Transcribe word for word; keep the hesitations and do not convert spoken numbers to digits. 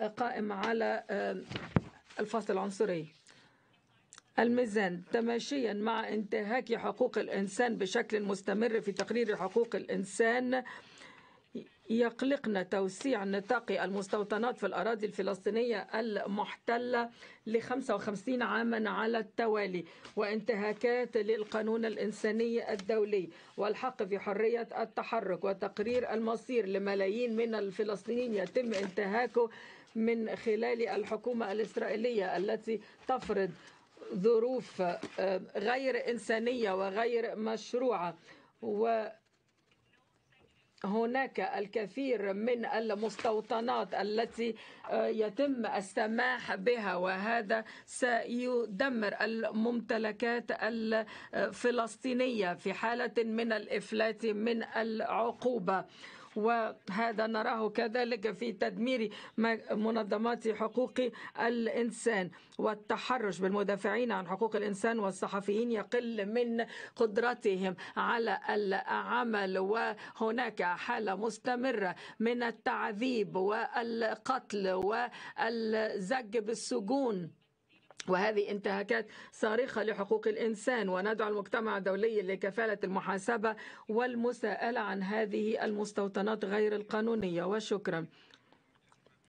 قائم على الفصل العنصري. الميزان تماشيا مع انتهاك حقوق الإنسان بشكل مستمر في تقرير حقوق الإنسان، يقلقنا توسيع نطاق المستوطنات في الأراضي الفلسطينية المحتلة لخمسة وخمسين عاما على التوالي، وانتهاكات للقانون الإنساني الدولي والحق في حرية التحرك وتقرير المصير لملايين من الفلسطينيين يتم انتهاكه من خلال الحكومة الإسرائيلية التي تفرض ظروف غير إنسانية وغير مشروعة. و هناك الكثير من المستوطنات التي يتم السماح بها، وهذا سيدمر الممتلكات الفلسطينية في حالة من الإفلات من العقوبة، وهذا نراه كذلك في تدمير منظمات حقوق الإنسان. والتحرش بالمدافعين عن حقوق الإنسان والصحفيين يقل من قدرتهم على العمل، وهناك حالة مستمرة من التعذيب والقتل والزج بالسجون، وهذه انتهاكات صارخة لحقوق الإنسان. وندعو المجتمع الدولي لكفالة المحاسبة والمساءلة عن هذه المستوطنات غير القانونية. وشكرا.